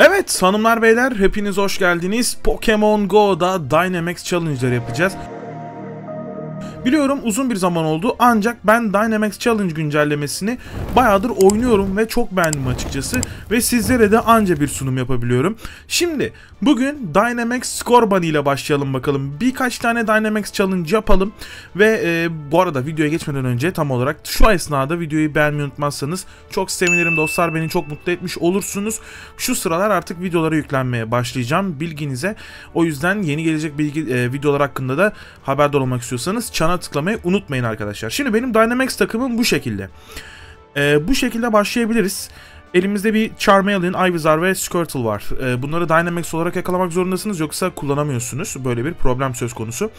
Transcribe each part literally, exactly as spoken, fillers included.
Evet hanımlar beyler, hepiniz hoş geldiniz. Pokémon Go'da Dynamax Challenge'ları yapacağız. Biliyorum uzun bir zaman oldu ancak ben Dynamax Challenge güncellemesini bayağıdır oynuyorum ve çok beğendim açıkçası. Ve sizlere de anca bir sunum yapabiliyorum. Şimdi bugün Dynamax Scorbunny ile başlayalım bakalım. Birkaç tane Dynamax Challenge yapalım. Ve e, bu arada videoya geçmeden önce tam olarak şu esnada videoyu beğenmeyi unutmazsanız çok sevinirim dostlar, beni çok mutlu etmiş olursunuz. Şu sıralar artık videolara yüklenmeye başlayacağım, bilginize. O yüzden yeni gelecek bilgi, e, videolar hakkında da haberdar olmak istiyorsanız çana tıklamayı unutmayın arkadaşlar. Şimdi benim Dynamax takımım bu şekilde. Ee, bu şekilde başlayabiliriz. Elimizde bir Charmeleon, Ivysaur ve Squirtle var. Ee, bunları Dynamax olarak yakalamak zorundasınız, yoksa kullanamıyorsunuz. Böyle bir problem söz konusu.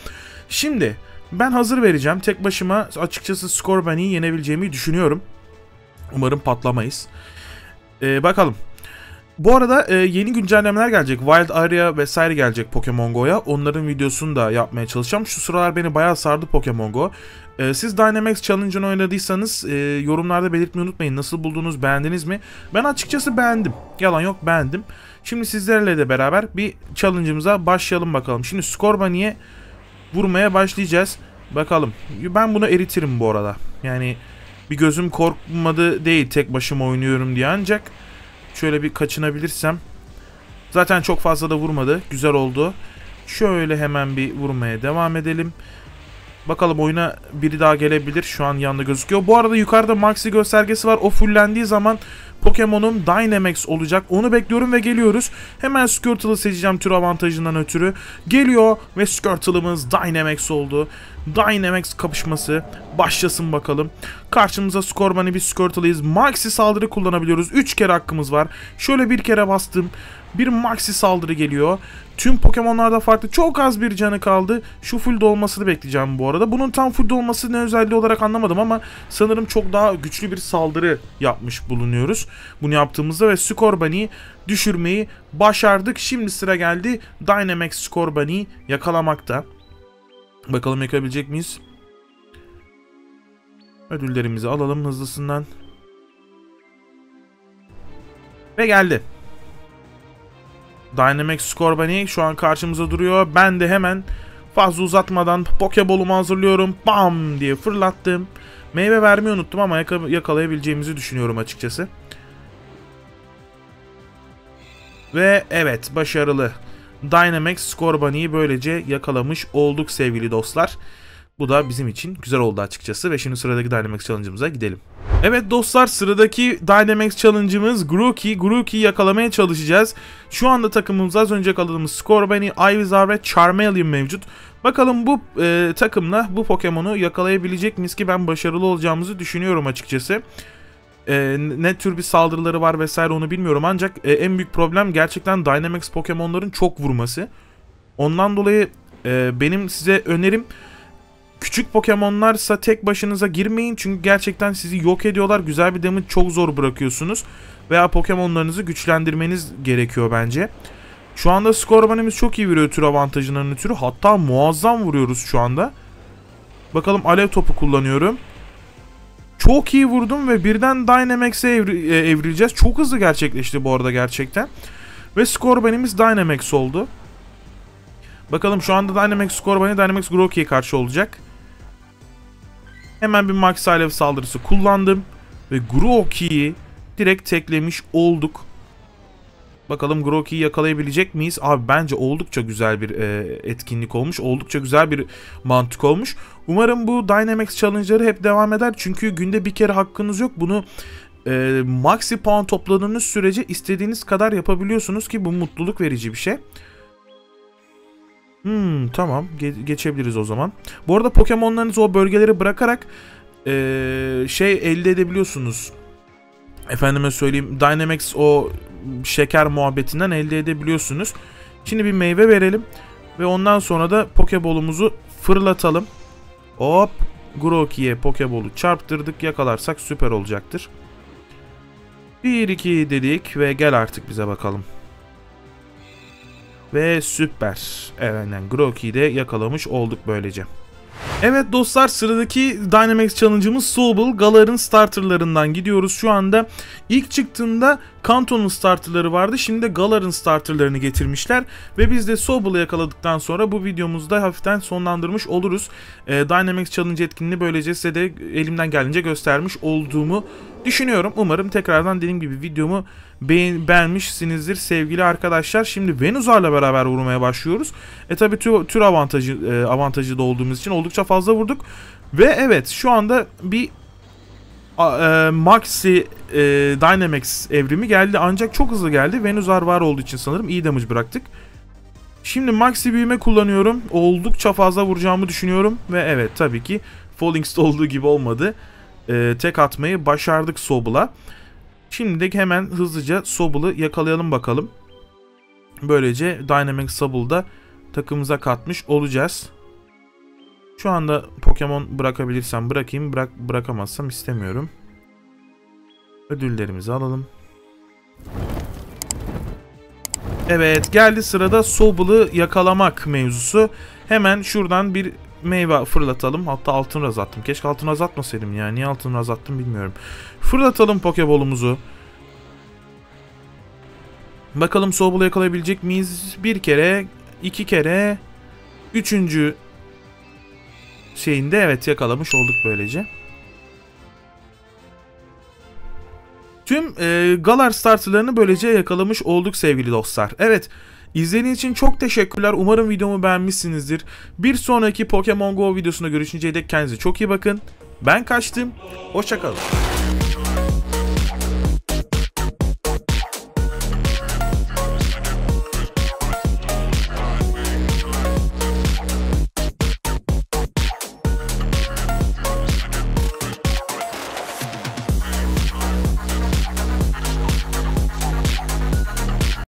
Şimdi ben hazır vereceğim. Tek başıma açıkçası Scorbunny'yi yenebileceğimi düşünüyorum. Umarım patlamayız. Ee, bakalım. Bu arada e, yeni güncellemeler gelecek. Wild Area vesaire gelecek Pokemon Go'ya. Onların videosunu da yapmaya çalışacağım. Şu sıralar beni bayağı sardı Pokemon Go. E, siz Dynamax Challenge'ını oynadıysanız e, yorumlarda belirtmeyi unutmayın. Nasıl buldunuz, beğendiniz mi? Ben açıkçası beğendim. Yalan yok, beğendim. Şimdi sizlerle de beraber bir challenge'ımıza başlayalım bakalım. Şimdi Scorbunny'ye vurmaya başlayacağız. Bakalım. Ben bunu eritirim bu arada. Yani bir gözüm korkmadı değil tek başıma oynuyorum diye, ancak şöyle bir kaçınabilirsem. Zaten çok fazla da vurmadı. Güzel oldu. Şöyle hemen bir vurmaya devam edelim. Bakalım oyuna biri daha gelebilir. Şu an yanında gözüküyor. Bu arada yukarıda Maxi göstergesi var. O fullendiği zaman Pokemon'um Dynamax olacak. Onu bekliyorum ve geliyoruz. Hemen Squirtle'ı seçeceğim tür avantajından ötürü. Geliyor ve Squirtle'ımız Dynamax oldu. Dynamax kapışması başlasın bakalım. Karşımıza Scorbunny, bir Squirtle'ıyız. Maxi saldırı kullanabiliyoruz. üç kere hakkımız var. Şöyle bir kere bastım. Bir Maxi saldırı geliyor. Tüm Pokemon'larda farklı. Çok az bir canı kaldı. Şu full dolmasını bekleyeceğim bu arada. Bunun tam full dolması ne özelliği olarak anlamadım ama sanırım çok daha güçlü bir saldırı yapmış bulunuyoruz. Bunu yaptığımızda ve Scorbunny'yi düşürmeyi başardık. Şimdi sıra geldi Dynamax Scorbunny'yi yakalamakta. Bakalım yakalayabilecek miyiz? Ödüllerimizi alalım hızlısından. Ve geldi. Dynamax Scorbunny şu an karşımıza duruyor. Ben de hemen fazla uzatmadan Pokeball'umu hazırlıyorum. Bam diye fırlattım. Meyve vermeyi unuttum ama yakalayabileceğimizi düşünüyorum açıkçası. Ve evet, başarılı. Dynamax Scorbunny'yi böylece yakalamış olduk sevgili dostlar. Bu da bizim için güzel oldu açıkçası ve şimdi sıradaki Dynamax Challenge'ımıza gidelim. Evet dostlar, sıradaki Dynamax Challenge'ımız Groki. Groki'yi yakalamaya çalışacağız. Şu anda takımımızda az önce yakaladığımız Scorbunny, Ivysaur ve Charmeleon mevcut. Bakalım bu e, takımla bu Pokemon'u yakalayabilecek miyiz, ki ben başarılı olacağımızı düşünüyorum açıkçası. E, ne tür bir saldırıları var vesaire onu bilmiyorum, ancak e, en büyük problem gerçekten Dynamax Pokemon'ların çok vurması. Ondan dolayı e, benim size önerim, küçük Pokemon'larsa tek başınıza girmeyin, çünkü gerçekten sizi yok ediyorlar. Güzel bir damage çok zor bırakıyorsunuz veya Pokemon'larınızı güçlendirmeniz gerekiyor bence. Şu anda Scorbunny'miz çok iyi vuruyor tür avantajından ötürü, hatta muazzam vuruyoruz şu anda. Bakalım, alev topu kullanıyorum. Çok iyi vurdum ve birden Dynamax'e evri evrileceğiz. Çok hızlı gerçekleşti bu arada gerçekten. Ve Scorbunny'miz Dynamax oldu. Bakalım şu anda Dynamax Scorbunny, Dynamax Groki'ye karşı olacak. Hemen bir Max Alev saldırısı kullandım. Ve Groki'yi direkt teklemiş olduk. Bakalım Groki'yi yakalayabilecek miyiz? Abi bence oldukça güzel bir e, etkinlik olmuş. Oldukça güzel bir mantık olmuş. Umarım bu Dynamax Challenge'ları hep devam eder. Çünkü günde bir kere hakkınız yok. Bunu e, maxi puan topladığınız sürece istediğiniz kadar yapabiliyorsunuz ki bu mutluluk verici bir şey. Hmm, tamam, Ge geçebiliriz o zaman. Bu arada Pokemon'larınızı o bölgeleri bırakarak e, şey elde edebiliyorsunuz. Efendime söyleyeyim, Dynamax o şeker muhabbetinden elde edebiliyorsunuz. Şimdi bir meyve verelim ve ondan sonra da Pokeball'umuzu fırlatalım. Hop, Groki'ye Pokeball'u çarptırdık. Yakalarsak süper olacaktır. bir iki dedik ve gel artık bize bakalım. Ve süper. Evet, yani Groki'yi de yakalamış olduk böylece. Evet dostlar, sıradaki Dynamax Challenge'ımız Sobble, Galar'ın starterlarından gidiyoruz şu anda. İlk çıktığında Kanto'nun starterları vardı, şimdi de Galar'ın starterlarını getirmişler. Ve biz de Sobble'ı yakaladıktan sonra bu videomuzda hafiften sonlandırmış oluruz. Ee, Dynamax Challenge etkinliğini böylece size de elimden geldiğince göstermiş olduğumu düşünüyorum. Umarım tekrardan dediğim gibi videomu beğen beğenmişsinizdir sevgili arkadaşlar. Şimdi Venuzar'la beraber vurmaya başlıyoruz. E tabi tür, tür avantajı, e, avantajı da olduğumuz için oldukça fazla vurduk. Ve evet, şu anda bir e, Maxi e, Dynamax evrimi geldi. Ancak çok hızlı geldi. Venuzar var olduğu için sanırım iyi damage bıraktık. Şimdi Maxi büyüme kullanıyorum. Oldukça fazla vuracağımı düşünüyorum. Ve evet, tabii ki Falling'de olduğu gibi olmadı. Ee, tek atmayı başardık Sobble'a. Şimdi de hemen hızlıca Sobble'ı yakalayalım bakalım. Böylece Dynamax Sobble'da takımımıza katmış olacağız. Şu anda Pokemon bırakabilirsem bırakayım. Bırak, bırakamazsam istemiyorum. Ödüllerimizi alalım. Evet, geldi sırada Sobble'ı yakalamak mevzusu. Hemen şuradan bir meyve fırlatalım. Hatta altın raz attım. Keşke altın raz atmasaydım ya. Niye altın raz attım bilmiyorum. Fırlatalım Pokebol'umuzu. Bakalım Sobble'ı yakalayabilecek miyiz? Bir kere, iki kere, üçüncü şeyinde evet yakalamış olduk böylece. Tüm e, Galar starterlarını böylece yakalamış olduk sevgili dostlar. Evet. İzlediğiniz için çok teşekkürler. Umarım videomu beğenmişsinizdir. Bir sonraki Pokemon Go videosunda görüşünceye dek kendinize çok iyi bakın. Ben kaçtım. Hoşça kalın.